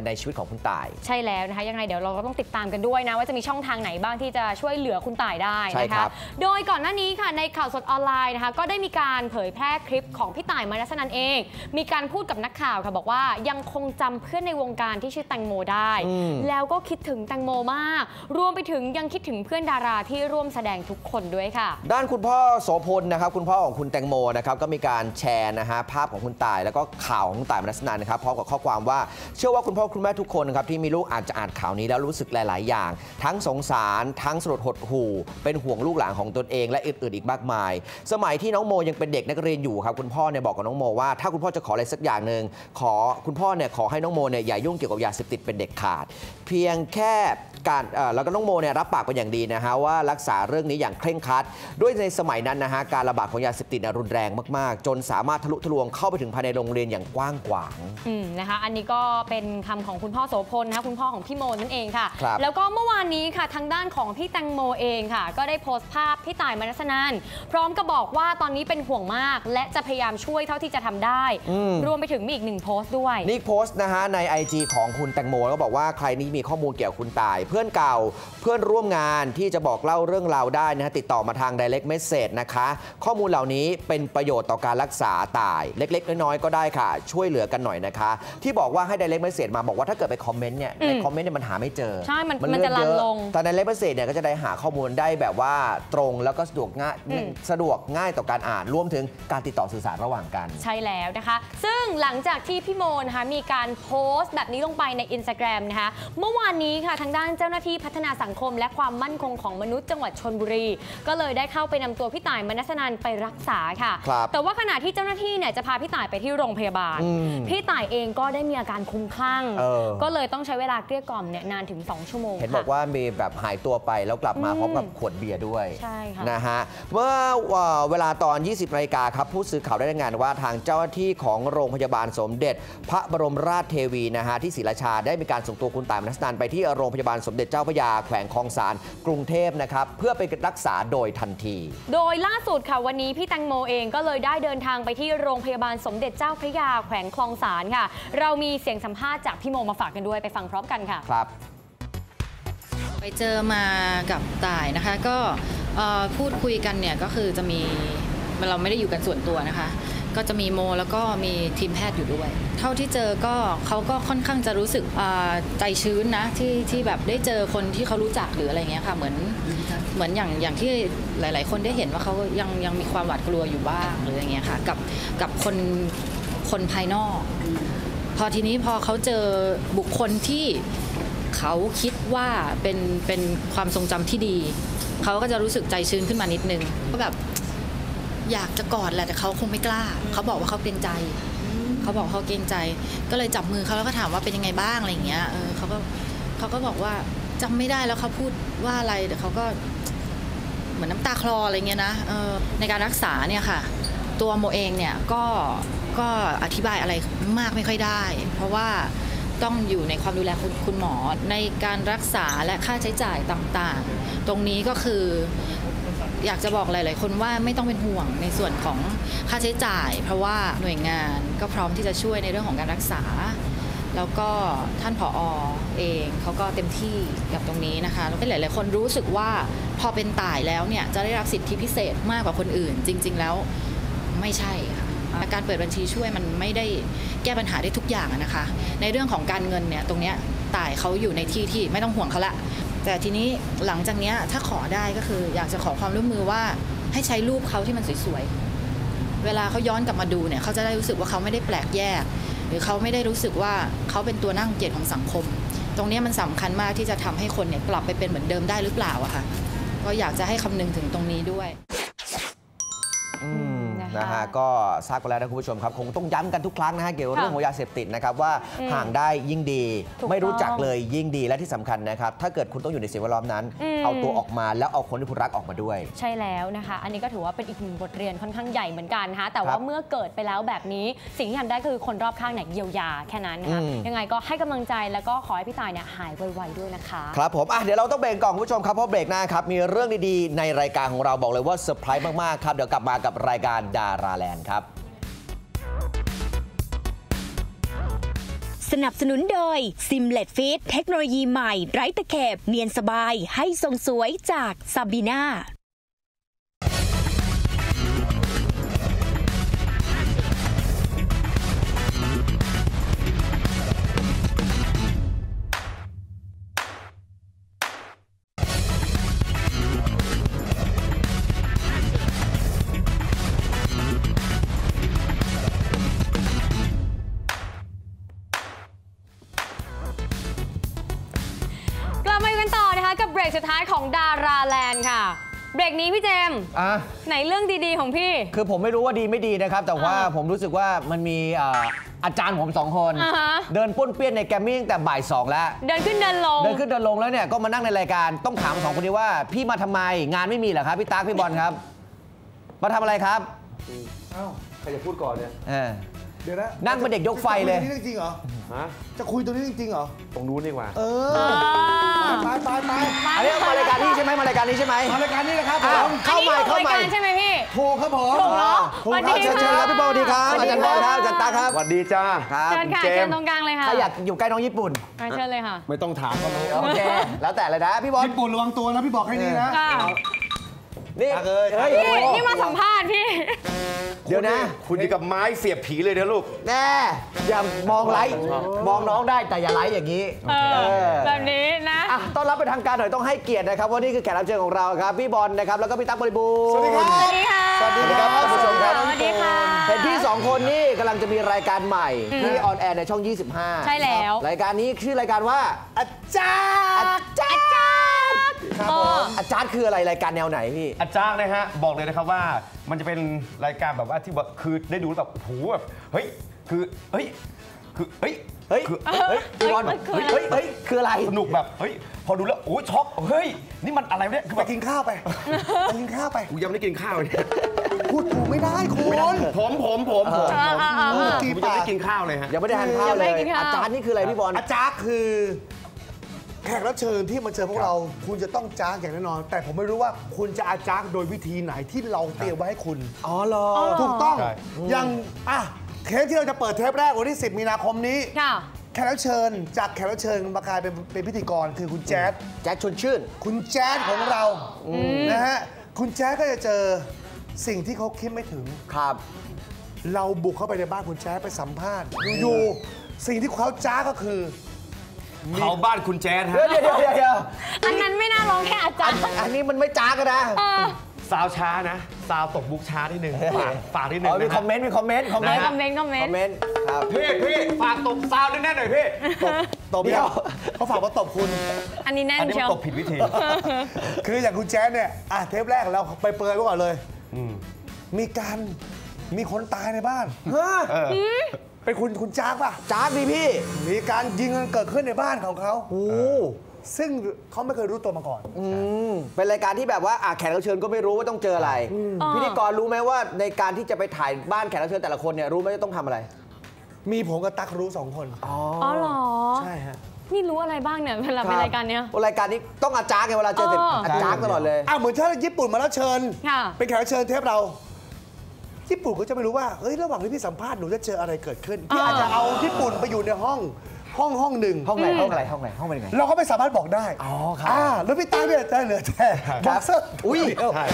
ในชีวิตของคุณต่ายใช่แล้วนะคะยังไงเดี๋ยวเราก็ต้องติดตามกันด้วยนะว่าจะมีช่องทางไหนบ้างที่จะช่วยเหลือคุณต่ายได้นะคะโดยก่อนหน้านี้ค่ะในข่าวสดออนไลน์นะคะก็ได้มีการเผยแพร่คลิปของพี่ต่าย มนัสนันท์เองมีการพูดกับนักข่าวค่ะบอกว่ายังคงจำเพื่อนในวงการที่ชื่อแตงโมได้แล้วก็คิดถึงแตงโมมากรวมไปถึงยังคิดถึงเพื่อนดาราที่ร่วมแสดงทุกคนด้วยค่ะด้านคุณพ่อโสพลนะครับคุณพ่อของคุณแตงโมนะครับก็มีการแชร์นะฮะภาพของคุณต่ายแล้วก็ข่าวของต่าย มนัสนันท์นะครับพร้อมกับข้อความว่าเชื่อว่าคุณพ่อคุณแม่ทุกคนนะครับที่มีลูกอาจจะอ่านข่าวนี้แล้วรู้สึกหลายๆอย่างทั้งสงสารทั้งสลดหดหู่เป็นห่วงลูกหลานของตนเองและอื่นๆอีกมากมายสมัยที่น้องโมยังเป็นเด็กนักเรียนอยู่ครับคุณพ่อเนี่ยบอกกับน้องโมว่าถ้าคุณพ่อจะขออะไรสักอย่างหนึ่งขอคุณพ่อเนี่ยขอให้น้องโมเนี่ยอย่ายุ่งเกี่ยวกับยาเสพติดเป็นเด็กขาดเพียงแค่การแล้วก็น้องโมเนี่ยรับปากเป็นอย่างดีนะฮะว่ารักษาเรื่องนี้อย่างเคร่งครัดด้วยในสมัยนั้นนะฮะการระบาดของยาเสพติดรุนแรงมากๆจนสามารถทะลุทะลวงเข้าไปถึงภายในโรงเรียนอย่างกว้างขวางนะคะอันนี้ก็เป็นคำของคุณพ่อโสพลนะคุณพ่อของพี่โมนั่นเองค่ะแล้วก็เมื่อวานนี้ค่ะทางด้านของพี่แตงโมเองค่ะก็ได้โพสต์ภาพพี่ต่าย มนัสนันท์พร้อมกับบอกว่าตอนนี้เป็นห่วงมากและจะพยายามช่วยเท่าที่จะทำได้รวมไปถึงมีอีกหนึ่งโพสต์ด้วยนี่โพสต์นะฮะใน ไอ จี ของคุณแตงโมก็บอกว่าใครนี่มีข้อมูลเกี่ยวกับคุณต่ายเพื่อนเก่าเพื่อนร่วมงานที่จะบอกเล่าเรื่องราวได้นะติดต่อมาทาง direct message นะคะข้อมูลเหล่านี้เป็นประโยชน์ต่อการรักษาต่ายเล็กๆน้อยๆก็ได้ค่ะช่วยเหลือกันหน่อยนะคะที่บอกว่าให้ direct message มาบอกว่าถ้าเกิดไปคอมเมนต์เนี่ยในคอมเมนต์เนี่ยมันหาไม่เจอใช่มันจะลันลงแต่ direct message เนี่ยก็จะได้หาข้อมูลได้แบบว่าตรงแล้วก็สะดวกง่าย สะดวกง่ายต่อการอ่านรวมถึงการติดต่อสื่อสารระหว่างกันใช่แล้วนะคะซึ่งหลังจากที่พี่โมนะคะมีการโพสต์แบบนี้ลงไปใน Instagram นะคะเมื่อวานนี้ค่ะทางด้านเจ้าหน้าที่พัฒนาสังคมและความมั่นคงของมนุษย์จังหวัดชลบุรีก็เลยได้เข้าไปนำตัวพี่ต่ายมนัสนันไปรักษาค่ะแต่ว่าขณะที่เจ้าหน้าที่เนี่ยจะพาพี่ต่ายไปที่โรงพยาบาลพี่ต่ายเองก็ได้มีอาการคุ้มคลั่งก็เลยต้องใช้เวลาเกลี้ยกล่อมเนี่ยนานถึงสองชั่วโมงเห็นบอกว่ามีแบบหายตัวไปแล้วกลับมาพร้อมกับขวดเบียร์ด้วยใช่ค่ะนะฮะเมื่อเวลาตอน ยี่สิบนาฬิกา ครับผู้สื่อข่าวได้รายงานว่าทางเจ้าหน้าที่ของโรงพยาบาลสมเด็จพระบรมราชเทวีนะฮะที่ศรีราชาได้มีการส่งตัวคุณต่ายมนัสนันไปที่โรงพยาบาลสมเด็จเจ้าพระยาแขวงคลองสานกรุงเทพนะครับเพื่อไปรักษาโดยทันทีโดยล่าสุดค่ะวันนี้พี่แตงโมเองก็เลยได้เดินทางไปที่โรงพยาบาลสมเด็จเจ้าพระยาแขวงคลองสานค่ะเรามีเสียงสัมภาษณ์จากพี่โมมาฝากกันด้วยไปฟังพร้อมกันค่ะครับไปเจอมากับต่ายนะคะก็พูดคุยกันเนี่ยก็คือจะมีเราไม่ได้อยู่กันส่วนตัวนะคะก็จะมีโมแล้วก็มีทีมแพทย์อยู่ด้วยเท่าที่เจอก็เขาก็ค่อนข้างจะรู้สึกใจชื้นนะที่ที่แบบได้เจอคนที่เขารู้จักหรืออะไรเงี้ยค่ะเหมือนเหมือนอย่างอย่างที่หลายๆคนได้เห็นว่าเขายังยังมีความหวาดกลัวอยู่บ้างหรืออะไรเงี้ยค่ะกับกับคนคนภายนอกพอทีนี้พอเขาเจอบุคคลที่เขาคิดว่าเป็นเป็นความทรงจำที่ดีเขาก็จะรู้สึกใจชื้นขึ้นมานิดนึงก็แบบอยากจะกอดแหละแต่เขาคงไม่กล้าเขาบอกว่าเขาเกรงใจเขาบอกเขาเกรงใจก็เลยจับมือเขาแล้วก็ถามว่าเป็นยังไงบ้างอะไรอย่างเงี้ยเออเขาก็เขาก็บอกว่าจำไม่ได้แล้วเขาพูดว่าอะไรแต่เขาก็เหมือนน้ำตาคลออะไรเงี้ยนะเออในการรักษาเนี่ยค่ะตัวโมเองเนี่ยก็ก็อธิบายอะไรมากไม่ค่อยได้เพราะว่าต้องอยู่ในความดูแลคุณคุณหมอในการรักษาและค่าใช้จ่ายต่างๆตรงนี้ก็คืออยากจะบอกหลายๆคนว่าไม่ต้องเป็นห่วงในส่วนของค่าใช้จ่ายเพราะว่าหน่วยงานก็พร้อมที่จะช่วยในเรื่องของการรักษาแล้วก็ท่านผอ.เองเขาก็เต็มที่กับตรงนี้นะคะแล้วหลายๆคนรู้สึกว่าพอเป็นต่ายแล้วเนี่ยจะได้รับสิทธิพิเศษมากกว่าคนอื่นจริงๆแล้วไม่ใช่ค่ะการเปิดบัญชีช่วยมันไม่ได้แก้ปัญหาได้ทุกอย่างนะคะในเรื่องของการเงินเนี่ยตรงเนี้ยต่ายเขาอยู่ในที่ที่ไม่ต้องห่วงเขาละแต่ทีนี้หลังจากเนี้ยถ้าขอได้ก็คืออยากจะขอความร่วมมือว่าให้ใช้รูปเขาที่มันสวยๆเวลาเขาย้อนกลับมาดูเนี่ยเขาจะได้รู้สึกว่าเขาไม่ได้แปลกแยกหรือเขาไม่ได้รู้สึกว่าเขาเป็นตัวน่ารังเกียจของสังคมตรงนี้มันสำคัญมากที่จะทำให้คนเนี่ยกลับไปเป็นเหมือนเดิมได้หรือเปล่าอะค่ะก็อยากจะให้คำนึงถึงตรงนี้ด้วยนะฮะก็ทราบกันแล้วนะคุณผู้ชมครับคงต้องย้ำกันทุกครั้งนะฮะเกี่ยวกับเรื่องของยาเสพติดนะครับว่าห่างได้ยิ่งดีไม่รู้จักเลยยิ่งดีและที่สำคัญนะครับถ้าเกิดคุณต้องอยู่ในสิ่งแวดล้อมนั้นเอาตัวออกมาแล้วเอาคนที่คุณรักออกมาด้วยใช่แล้วนะคะอันนี้ก็ถือว่าเป็นอีกหนึ่งบทเรียนค่อนข้างใหญ่เหมือนกันนะคะแต่ว่าเมื่อเกิดไปแล้วแบบนี้สิ่งที่ทำได้คือคนรอบข้างเนี่ยเยียวยาแค่นั้นนะคะยังไงก็ให้กำลังใจแล้วก็ขอให้พี่ต่ายเนี่ยหายไวๆด้วยนะคะครับผมอ่ะเดี๋ยวเราต้องเบรกก่อนคุณผู้ชมครับเพราะเบรกหน้าครับมีเรื่องดีๆในรายการของเราบอกเลยว่าเซอร์ไพรส์มากๆครับเดี๋ยวกลับมากับรายการดาราแลนด์ครับสนับสนุนโดย Simlet Fit เทคโนโลยีใหม่ไร้ตะเข็บเนียนสบายให้ทรงสวยจาก Sabinaสุดท้ายของดาราแลนด์ค่ะเบรกนี้พี่เจมส์ไหนเรื่องดีๆของพี่คือผมไม่รู้ว่าดีไม่ดีนะครับแต่ว่าผมรู้สึกว่ามันมีอาจารย์ผมสองคนเดินป้วนเปี้ยนในแกรมมี่ตั้งแต่บ่ายสองแล้วเดินขึ้นเดินลงเดินขึ้นเดินลงแล้วเนี่ยก็มานั่งในรายการต้องถามสองคนนี้ว่าพี่มาทำไมงานไม่มีเหรอครับพี่ตั๊กพี่บอลครับมาทำอะไรครับอ้าวใครจะพูดก่อนเนี่ยเดี๋ยวนะนั่งเป็นเด็กยกไฟเลยนี่จริงเหรอจะคุยตรงนี้จริงๆเหรอตรงนู้นดีกว่าเออไปไปไปอันนี้มารายการนี้ใช่ไหมมารายการนี้ใช่ไหมมารายการนี้นะครับผมเข้าใหม่เข้าใหม่ใช่ไหมพี่ถูกครับผมถูกเนาะสวัสดีครับพี่บอลดีครับอาจารย์บอลครับอาจารย์ตาครับสวัสดีจ้าเชิญค่ะเชิญตรงกลางเลยค่ะถ้าอยากอยู่ใกล้น้องญี่ปุ่นเชิญเลยค่ะไม่ต้องถามก็รู้โอเคแล้วแต่เลยนะพี่บอลญี่ปุ่นระวังตัวนะพี่บอกให้ดีนะนี่นี่มาสัมภาษณ์พี่เดี๋ยวนะคุณดีกับไม้เสียบผีเลยนะลูกแน่ อย่ามองไลค์มองน้องได้แต่อย่าไลค์อย่างนี้แบบนี้นะต้อนรับเป็นทางการหน่อยต้องให้เกียรตินะครับว่านี่คือแขกรับเชิญของเราครับพี่บอลนะครับแล้วก็พี่ตั๊กบริบูรณ์สวัสดีครับสวัสดีค่ะสวัสดีครับท่านผู้ชมครับสวัสดีค่ะเห็นพี่สองคนนี่กำลังจะมีรายการใหม่ที่ออนแอร์ในช่องยี่สิบห้าใช่แล้วรายการนี้ชื่อรายการว่าอาจารย์อาจารย์ครับอาจารย์คืออะไรรายการแนวไหนพี่อาจารย์นะฮะบอกเลยนะครับว่ามันจะเป็นรายการแบบว่าที่คือได้ดูแบบโหแบบเฮ้ยคือเฮ้ยคือเฮ้ยเฮ้ยคือเฮ้ยคืออะไรสนุกแบบเฮ้ยพอดูแล้วโอ้ยช็อกเฮ้ยนี่มันอะไรเนี่ยไปกินข้าวไปไปกินข้าวไปยังไม่ได้กินข้าวเลยพูดถูกไม่ได้คุณผมผมผมผมยังไม่ได้กินข้าวเลยฮะยังไม่ได้ทานข้าวเลยอาจารย์นี่คืออะไรพี่บอลอาจารย์คือแขกรับเชิญที่มาเชิญพวกเราคุณจะต้องจ้าอย่างแน่นอนแต่ผมไม่รู้ว่าคุณจะอาจารย์โดยวิธีไหนที่เราเตรียมไว้ให้คุณอ๋อเหรอถูกต้องยังอ่ะเทปที่เราจะเปิดเทปแรกวันที่สิบมีนาคมนี้แขกรับเชิญจากแขกรับเชิญมากลายเป็นเป็นพิธีกรคือคุณแจ๊ดแจ๊ดชวนชื่นคุณแจ๊ดของเรานะฮะคุณแจ๊ดก็จะเจอสิ่งที่เขาคิดไม่ถึงครับเราบุกเข้าไปในบ้านคุณแจ๊ดไปสัมภาษณ์อยู่สิ่งที่เขาจ้าก็คือเขาบ้านคุณแจ๊ดฮะเดี๋ยวเดี๋ยวเดี๋ยวอันนั้นไม่น่าร้องแค่อาจารย์อันนี้มันไม่จ้าก็ได้สาวช้านะสาวตกบุกช้านิดนึงฝากฝากนิดนึงมีคอมเมนต์มีคอมเมนต์คอมเมนต์คอมเมนต์คอมเมนต์พี่พี่ฝากตบสาวแน่นหน่อยพี่ตบเดียวเขาฝากว่าตบคุณอันนี้แน่นเชียวตบผิดวิธีคืออย่างคุณแจ๊ดเนี่ยอ่ะเทปแรกเราไปเปิดก่อนเลยมีการมีคนตายในบ้านเป็นคุณคุณจ้าป่ะจ้าดิพี่มีการยิงกันเกิดขึ้นในบ้านของเขาโอ้ซึ่งเขาไม่เคยรู้ตัวมาก่อนเป็นรายการที่แบบว่าแขกรับเชิญก็ไม่รู้ว่าต้องเจออะไรพิธีกรรู้ไหมว่าในการที่จะไปถ่ายบ้านแขกรับเชิญแต่ละคนเนี่ยรู้ไหมจะต้องทำอะไรมีผมกับตั๊กรู้สองคนอ๋อเหรอใช่ฮะนี่รู้อะไรบ้างเนี่ยเวลาในรายการเนี้ยรายการนี้ต้องอาจารย์ไงเวลาเจอติดอาจารย์ตลอดเลยอ่ะเหมือนถ้าญี่ปุ่นมาแล้วเชิญเป็นแขกรับเชิญเทปเราญี่ปุ่นก็จะไม่รู้ว่าเฮ้ยระหว่างที่พี่สัมภาษณ์หนูจะเจออะไรเกิดขึ้นพี่อาจจะเอาญี่ปุ่นไปอยู่ในห้องห้องห้องหนึ่งห้องไหนห้องอะไรห้องไหนห้องเป็นยังไงเราก็ไม่สามารถบอกได้อ๋อครับอ่าแล้วพี่ตาพี่จะเหลือแต่บ็อกเซอร์อุ้ย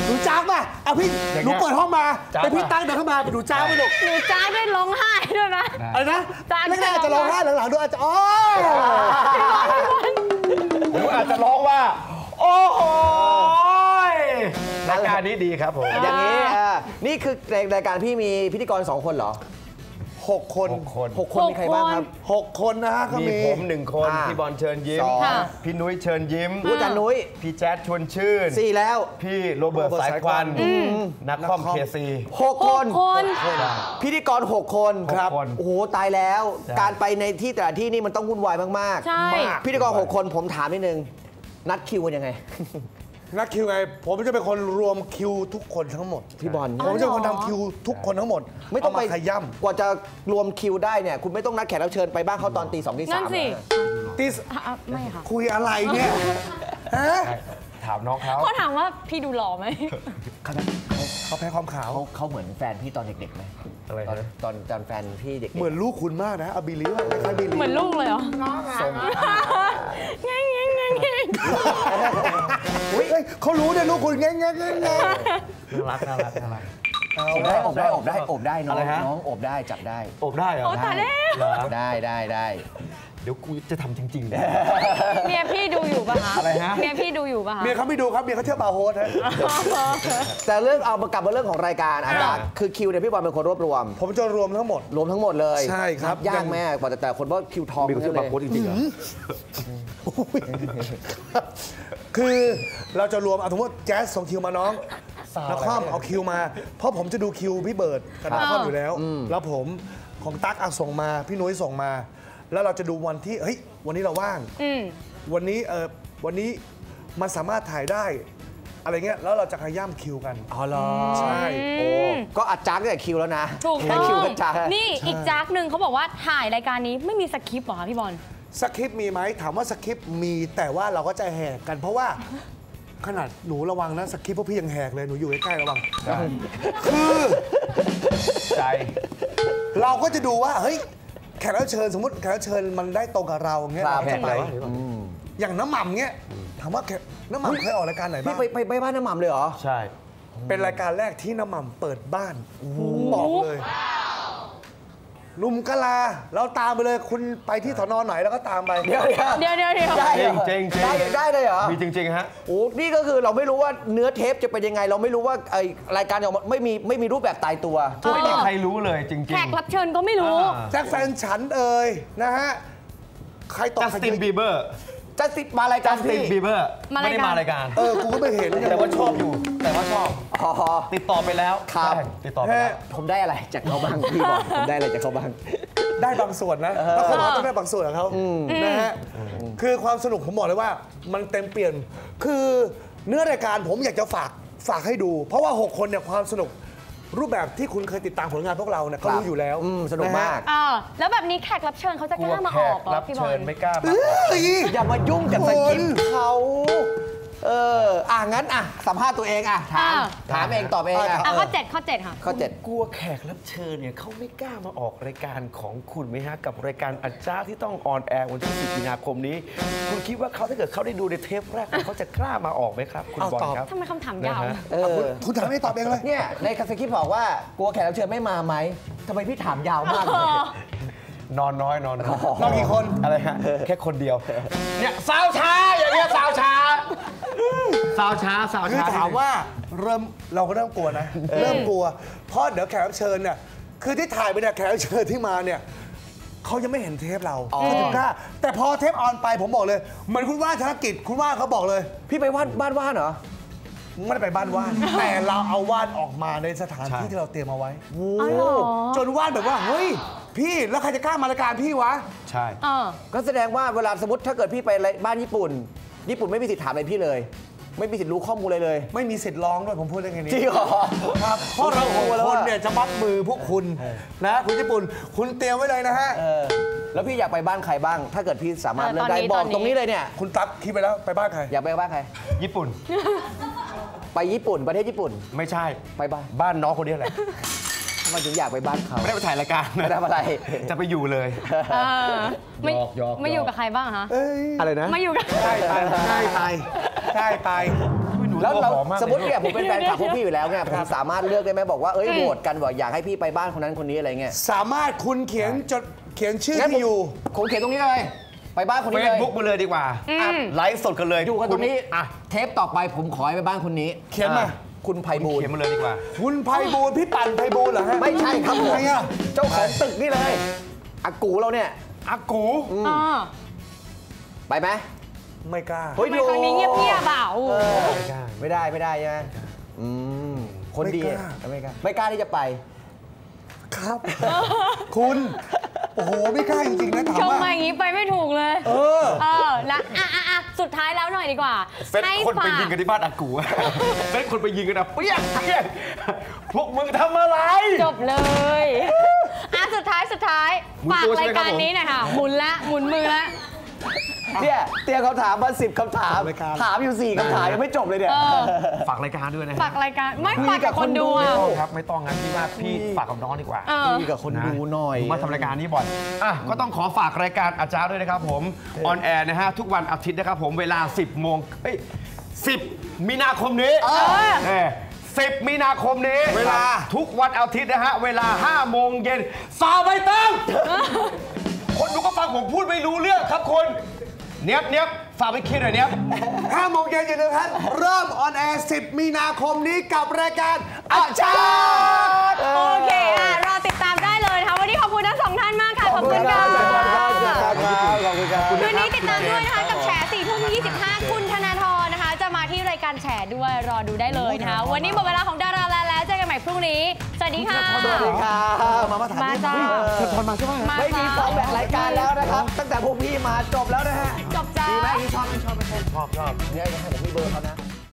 หนูจ้าป่ะเอาพี่หนูเปิดห้องมาแต่พี่ตาเดินเข้ามาหนูจ้าไม่หลบหนูจ้าด้วยร้องไห้ด้วยนะอะไรนะแรกๆจะร้องไห้หลังๆด้วยอาจจะอ๋อหนูอาจจะร้องว่าโอ้โหรายการนี้ดีครับผมอย่างนี้นี่คือในรายการพี่มีพิธีกรสองคนเหรอหกคนหกคนมีใครบ้างครับหกคนนะฮะมีผมหนึ่งคนพี่บอลเชิญยิ้มพี่นุ้ยเชิญยิ้มพี่จันนุ้ยพี่แจ๊ดชวนชื่นสี่แล้วพี่โรเบิร์ตสายควันนักคอมเคซีหกคนพิธีกรหกคนครับโอ้โหตายแล้วการไปในที่แต่ละที่นี่มันต้องวุ่นวายมากๆพิธีกรหกคนผมถามนิดนึงนัดคิวกันยังไงนัดคิวไงผมจะเป็นคนรวมคิวทุกคนทั้งหมดพี่บอลผมจะเป็นคนทำคิวทุกคนทั้งหมดไม่ต้องไปขย่ำกว่าจะรวมคิวได้เนี่ยคุณไม่ต้องนัดแขกรับเชิญไปบ้างเขาตอนตีสองตีสามตีไม่ค่ะคุยอะไรเนี่ยฮะถามน้องเขาเขาถามว่าพี่ดูหล่อไหมเขาแพ้ความขาวเขาเหมือนแฟนพี่ตอนเด็กๆไหมอะไรนะตอนตอนแฟนพี่เด็กเหมือนลูกคุณมากนะอบิลิเหมือนลูกเลยเหรอง่ายง่ายง่ายง่ายเขารู้เนี่ยลูกคุณง่ายง่ายง่ายง่ายน่ารักน่ารักน่ารักอบได้อบได้อบได้อบได้น้องน้องอบได้จับได้อบได้เหรอได้ได้ได้เดี๋ยวกูจะทำจริงๆเลยเมียพี่ดูอยู่ป่ะคะอะไรฮะเมียพี่ดูอยู่ป่ะคะเมียเขาไม่ดูครับเมียเขาเที่ยวบาร์โฮสฮะแต่เรื่องเอามากลับมาเรื่องของรายการอาจารย์คือคิวเนี่ยพี่บอลเป็นคนรวบรวมผมจะรวมทั้งหมดรวมทั้งหมดเลยใช่ครับยากแม่กว่าแต่แต่คนว่าคิวทองเขาเที่ยวบาร์โฮสจริงๆเหรอคือเราจะรวมเอาสมมติแจ๊สส่งคิวมาน้องนักข่าวเอาคิวมาเพราะผมจะดูคิวพี่เบิร์ดกับนักข่าวอยู่แล้วแล้วผมของตั๊กเอาส่งมาพี่นุ้ยส่งมาแล้วเราจะดูวันที่เฮ้ยวันนี้เราว่างวันนี้เออวันนี้มันสามารถถ่ายได้อะไรเงี้ยแล้วเราจะขย่ำคิวกันอ๋อเหรอใช่โอ้ก็อัดจักแต่คิวแล้วนะถูกต้องนี่อีกจักหนึ่งเขาบอกว่าถ่ายรายการนี้ไม่มีสคริปต์หรอคะพี่บอลสคริปต์มีไหมถามว่าสคริปต์มีแต่ว่าเราก็จะแหกกันเพราะว่าขนาดหนูระวังนะสคริปต์พวกพี่ยังแหกเลยหนูอยู่ใกล้ๆระวังคือใจเราก็จะดูว่าเฮ้ยแขกรับเชิญสมมติแขกรับเชิญมันได้ตรงกับเราเงี้ยจะไปอย่างน้ำหม่ำเงี้ยถามว่าน้ำหม่ำเคยออกรายการไหนบ้างไปไปบ้านน้ำหม่ำเลยเหรอใช่เป็นรายการแรกที่น้ำหม่ำเปิดบ้านบอกเลย หนุ่มกะลาเราตามไปเลยคุณไปที่สน.ไหนแล้วก็ตามไปเดี๋ยวเดี๋ยวเดี๋ยวได้จริงจริงได้ได้เลยเหรอมีจริงๆฮะโอ้นี่ก็คือเราไม่รู้ว่าเนื้อเทปจะเป็นยังไงเราไม่รู้ว่าไอรายการเราไม่มีไม่มีรูปแบบตายตัวไม่มีใครรู้เลยจริงๆแขกรับเชิญก็ไม่รู้แจ็คแฟนฉันเอ่ยนะฮะใครตอบจัสตินบีเบอร์จัสตินมารายการจัสตินบีเบอร์ไม่ได้มารายการเออกูก็ไม่เห็นแต่ว่าชอบอยู่แต่ว่าชอบติดต่อไปแล้วครับติดต่อไปแล้วผมได้อะไรจากเขาบ้างพี่บอกผมได้อะไรจากเขาบ้างได้บางส่วนนะแล้วเขาบอกต้องได้บางส่วนของเขานะฮะคือความสนุกผมบอกเลยว่ามันเต็มเปลี่ยนคือเนื้อรายการผมอยากจะฝากฝากให้ดูเพราะว่าหกคนเนี่ยความสนุกรูปแบบที่คุณเคยติดตามผลงานพวกเราเนี่ยเขารู้อยู่แล้วสนุกมากแล้วแบบนี้แขกรับเชิญเขาจะกล้ามาออกรับเชิญไม่กล้าอย่ามายุ่งกับสกิปเขาเอออ่ะงั้นอ่ะสัมภาษณ์ตัวเองอ่ะถามถามเองตอบเองอ่ะข้อเจ็ดข้อเจ็ดค่ะข้อเจ็ดกลัวแขกรับเชิญเนี่ยเขาไม่กล้ามาออกรายการของคุณไหมฮะกับรายการอาจ้าที่ต้องออนแอร์วันที่สิบมีนาคมนี้คุณคิดว่าเขาถ้าเกิดเขาได้ดูในเทปแรกเขาจะกล้ามาออกไหมครับคุณบอลครับทำไมคำถามยาวเออคุณถามไม่ตอบเองเลยเนี่ยในสคริปต์บอกว่ากลัวแขกรับเชิญไม่มาไหมทำไมพี่ถามยาวมากเลยนอนน้อยนอนน้อยนอนกี่คนอะไรฮะแค่คนเดียวเนี่ยสาวช้าอย่างเงี้ยสาวช้าสาวช้าสาวช้าถามว่าเริ่มเราก็เริ่มกลัวนะเริ่มกลัวเพราะเดี๋ยวแขกรับเชิญเนี่ยคือที่ถ่ายไปเนี่ยแขกรับเชิญที่มาเนี่ยเขายังไม่เห็นเทปเราเขาถึงกล้าแต่พอเทปออนไปผมบอกเลยเหมือนคุณว่านธนกิจคุณว่านเขาบอกเลยพี่ไปว่านบ้านว่านเหรอไม่ได้ไปบ้านว่านแต่เราเอาว่านออกมาในสถานที่ที่เราเตรียมเอาไว้จนว่านแบบว่าเฮ้ยพี่แล้วใครจะกล้ามารายการพี่วะใช่ก็แสดงว่าเวลาสมมติถ้าเกิดพี่ไปบ้านญี่ปุ่นญี่ปุ่นไม่มีสิทธิ์ถามอะไรพี่เลยไม่มีสิทธิ์รู้ข้อมูลเลยเลยไม่มีสิทธิ์ร้องด้วยผมพูดได้แค่นี้จริงเหรอครับเพราะเราคนเนี่ยจะมัดมือพวกคุณนะคุณญี่ปุ่นคุณเตรียมไว้เลยนะฮะแล้วพี่อยากไปบ้านใครบ้างถ้าเกิดพี่สามารถเลือกได้บอกตรงนี้เลยเนี่ยคุณตั๊กคิดไปแล้วไปบ้านใครอยากไปบ้านใครญี่ปุ่นไปญี่ปุ่นประเทศญี่ปุ่นไม่ใช่ไปบ้านบ้านน้องคนนี้แหละมาถึงอยากไปบ้านเขาไม่ได้ไปถ่ายรายการไม่ได้อะไรจะไปอยู่เลยไม่ไม่อยู่กับใครบ้างฮะอะไรนะไม่อยู่กับใช่ไปใช่ไปใช่ไปแล้วเราสมมติเนี่ยผมเป็นแฟนคลับพวกพี่อยู่แล้วไงผมสามารถเลือกได้ไหมบอกว่าเอ้ยโหวตกันบอกอยากให้พี่ไปบ้านคนนั้นคนนี้อะไรเงี้ยสามารถคุณเขียนจดเขียนชื่อที่อยู่คุณเขียนตรงนี้เลยไปบ้านคนนี้เลยเฟซบุ๊กมาเลยดีกว่าไลฟ์สดกันเลยอยู่กันตรงนี้เทปต่อไปผมขอไปบ้านคนนี้เขียนมาคุณไพบูลย์เขียนมาเลยดีกว่าคุณไพบูลย์พี่ปั่นไพบูลย์เหรอฮะไม่ใช่ครับผมเจ้าของตึกนี่เลยอากูเราเนี่ยอากูไปไหมไม่กล้าเฮ้ยครั้งนี้เงียบเงียบเบาไม่ได้ไม่ได้ใช่ไหมคนดีไม่กล้าไม่กล้าที่จะไปครับคุณโอ้โหไม่กล้าจริงๆนะถามว่าชมมาอย่างนี้ไปไม่ถูกเลยเออเออแล้วอ่ะอ่ะสุดท้ายแล้วหน่อยดีกว่าให้คนไปยิงกันที่บ้านอากูให้คนไปยิงกันนะเปี้ยเปี้ยพวกมึงทำอะไรจบเลยอ่ะสุดท้ายสุดท้ายฝากรายการนี้หน่อยค่ะหมุนละหมุนมือละเนี่ยเตรียมคำถามมาสิบคำถามถามอยู่สี่คำถามยังไม่จบเลยเนี่ยฝากรายการด้วยนะฝากรายการไม่ฝากกับคนดูครับไม่ต้องงั้นพี่ว่าพี่ฝากกับน้องดีกว่าพี่กับคนดูหน่อยมาทำรายการนี้บ่อยอ่ะก็ต้องขอฝากรายการอาจารย์ด้วยนะครับผมออนแอร์นะฮะทุกวันอาทิตย์นะครับผมเวลาสิบโมงเอ้ยสิบมีนาคมนี้เนี่ยสิบมีนาคมนี้เวลาทุกวันอาทิตย์นะฮะเวลาห้าโมงเย็นสาวใบเติ้งคนดูก็ฟังผมพูดไม่รู้เรื่องครับคนเนี้ยบเนี้ยบฝากไปคิดหน่อยเนี้ยบห้าโมงเย็นอย่าลืมครับเริ่มออนแอร์สิบมีนาคมนี้กับรายการอาจารย์โอเคอ่ะรอติดตามได้เลยนะคะวันนี้ขอบคุณทั้งสองท่านมากค่ะขอบคุณค่ะคืนนี้ติดตามด้วยนะคะกับแฉสี่ทุ่มยี่สิบห้าคุณธนาธรนะคะจะมาที่รายการแฉด้วยรอดูได้เลยนะคะวันนี้หมดเวลาของดาราแล้วเจอกันใหม่พรุ่งนี้สวัสดีค่ะสวัสดีค่ะมามาถามมาจ้าเชิญทอนมาใช่ไหมไม่มีฟองแบบรายการแล้วนะครับตั้งแต่พวกพี่มาจบแล้วนะฮะจบจ้าดีไหมชอบชอบชอบชอบเนี่ยให้ผมมีเบอร์เขานะ